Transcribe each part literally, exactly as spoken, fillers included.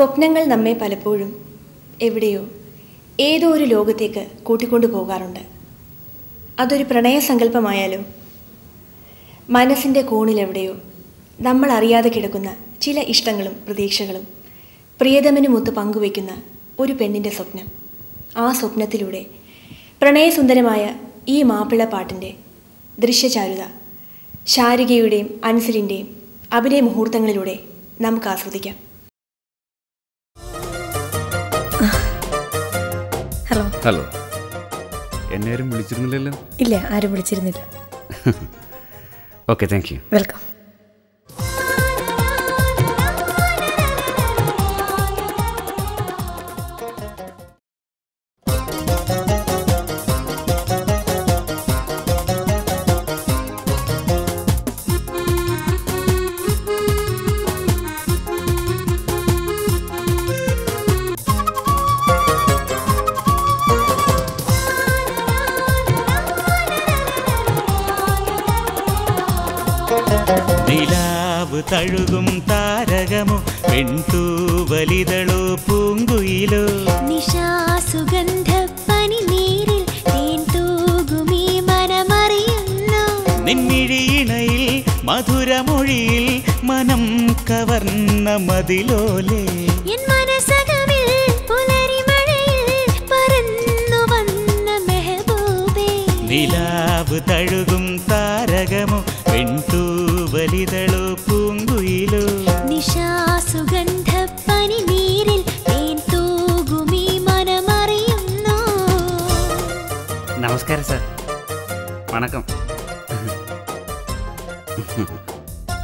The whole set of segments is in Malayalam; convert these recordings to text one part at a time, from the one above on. സ്വപ്നങ്ങൾ നമ്മെ പലപ്പോഴും എവിടെയോ ഏതോ ഒരു ലോകത്തേക്ക് കൂട്ടിക്കൊണ്ടു പോകാറുണ്ട്. അതൊരു പ്രണയസങ്കല്പമായാലോ മനസ്സിൻ്റെ കോണിലെവിടെയോ നമ്മൾ അറിയാതെ കിടക്കുന്ന ചില ഇഷ്ടങ്ങളും പ്രതീക്ഷകളും പ്രിയതമനുമൊത്ത് പങ്കുവയ്ക്കുന്ന ഒരു പെണ്ണിൻ്റെ സ്വപ്നം. ആ സ്വപ്നത്തിലൂടെ പ്രണയസുന്ദരമായ ഈ മാപ്പിള പാട്ടിൻ്റെ ദൃശ്യചാരുത ശാരികയുടെയും അൻസിലിൻ്റെയും അഭിനയ മുഹൂർത്തങ്ങളിലൂടെ നമുക്ക് ആസ്വദിക്കാം. ഹലോ ഹലോ, എന്നെ ആരും വിളിച്ചിരുന്നില്ലല്ലോ? ഇല്ല, ആരും വിളിച്ചിരുന്നില്ല. Okay, thank you. വെൽക്കം. നിലാവ് തഴുകും താരകമോ പെൺതൂവലിതളോ പൂങ്കുയിലോ നിശാസുഗന്ധ പനിനീരിൽ തേൻ തൂകുമീ മനമറിയുന്നു. നിന്നിഴിയിണയിൽ മധുരമൊഴിയിൽ മനം കവർന്ന മതിലോലേ എൻ മനസകവിൽ പുലരിമഴയിൽ പറന്നു വന്ന മെഹബൂബേ. നിലാവ് തഴുകും താരകമോ പെൺതൂവലിതളോ പൂങ്കുയിലോ നിശാസുഗന്ധ പനിനീരിൽ തേൻ തൂകുമീ മനമറിയുന്നു. നമസ്കാരം സാർ. വണക്കം.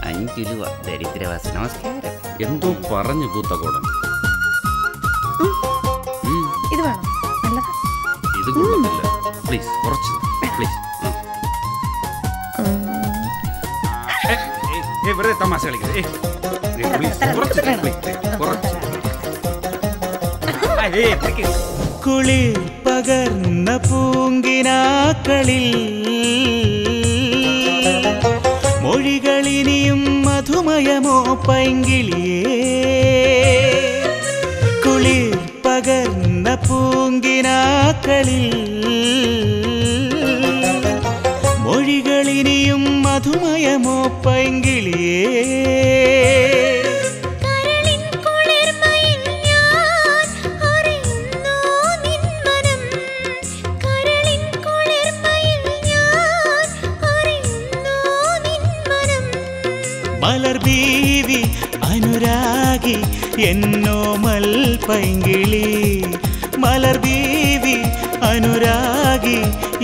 അഞ്ചു രൂപ ദരിദ്രവാസി. നമസ്കാരം. എന്തോ പറഞ്ഞു പൂത്തകോടം. ഇത് വേണം. ഇത് കൊള്ളുന്നില്ല. പ്ലീസ് കുറച്ച് പ്ലീസ്. കുളിർ പകർന്ന പൂങ്കിനാക്കളിൽ മൊഴികളിനിയും മധുമയമോ പൈങ്കിളിയേ. കുളിർ പകർന്ന പൂങ്കിനാക്കളിൽ മൊഴികളിനിയും മധുമയമോ പൈങ്കിളിയേ. മലർബീവി അനുരാഗി എന്നോമൽ പൈങ്കിളി. മലർബീവി അനുരാഗി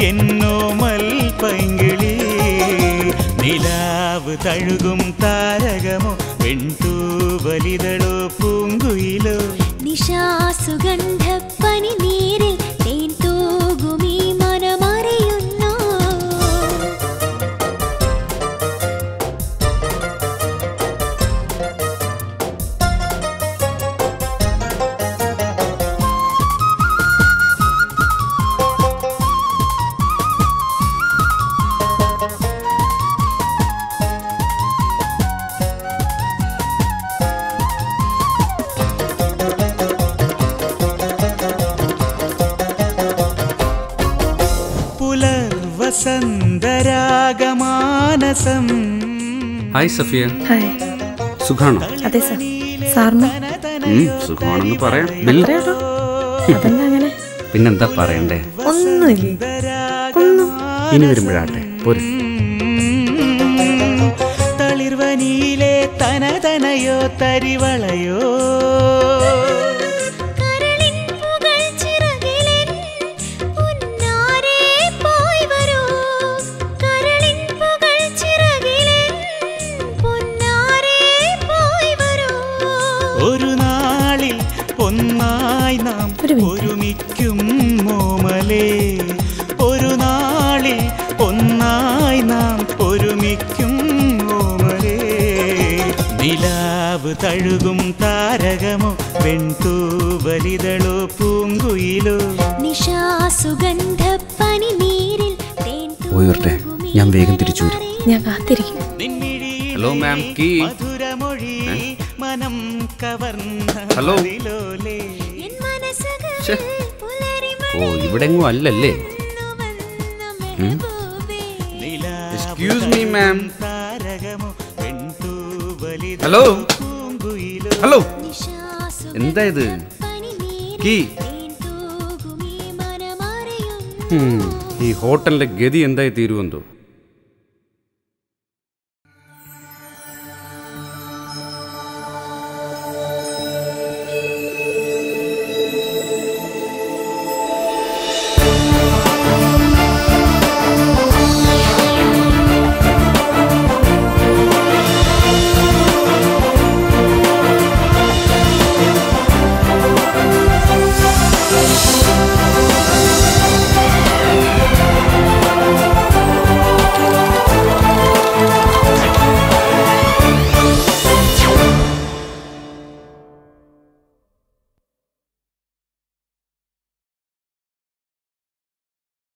എന്നോമൽ പൈങ്കിളി. നിലാവ് തഴുകും താരകമോ പെൺതൂവലിതളോ പൂങ്കുയിലോ നിശാസുഗന്ധ പനിനീരിൽ തേൻ തൂകുമീ മനമറിയുന്നു. ഹായ് സഫിയ. ഹായ്. സുഖാണോ? അതെ സർ. സാറിന് സുഖമാണെന്ന് പറയാം. പിന്നെന്താ പറയണ്ടേ? ഒന്നുമില്ല. ഇനി വരുമ്പോഴാട്ടെ. പോരും. തളിർവനിയിലെ തനതനയോ തരിവളയോ ഒരുമിക്കും മോമലേ. ഒരു നാളിൽ ഒന്നായി നാം ഒരുമിക്കും മോമലേ. നിലാവ് തഴുകും താരകമോ പെൺതൂവലിതളോ പൂങ്കുയിലോ നിശാസുഗന്ധ പനിനീരിൽ തേൻ തൂകുമീ. ഞാൻ വേഗം തിരിച്ചു വരും. ഞാൻ കാത്തിരിക്കും. Hello ma'am. കീ மனம் கவர்ந்த அதிலோலே என் மனசகமே புலரி மணி ஓ இவடங்கு அல்லல்லே excuse me ma'am hello hello എന്താ ഇത് കീ ഈ ഹോട്ടലിലെ ഗതി എന്തായി തീരുമെന്തോ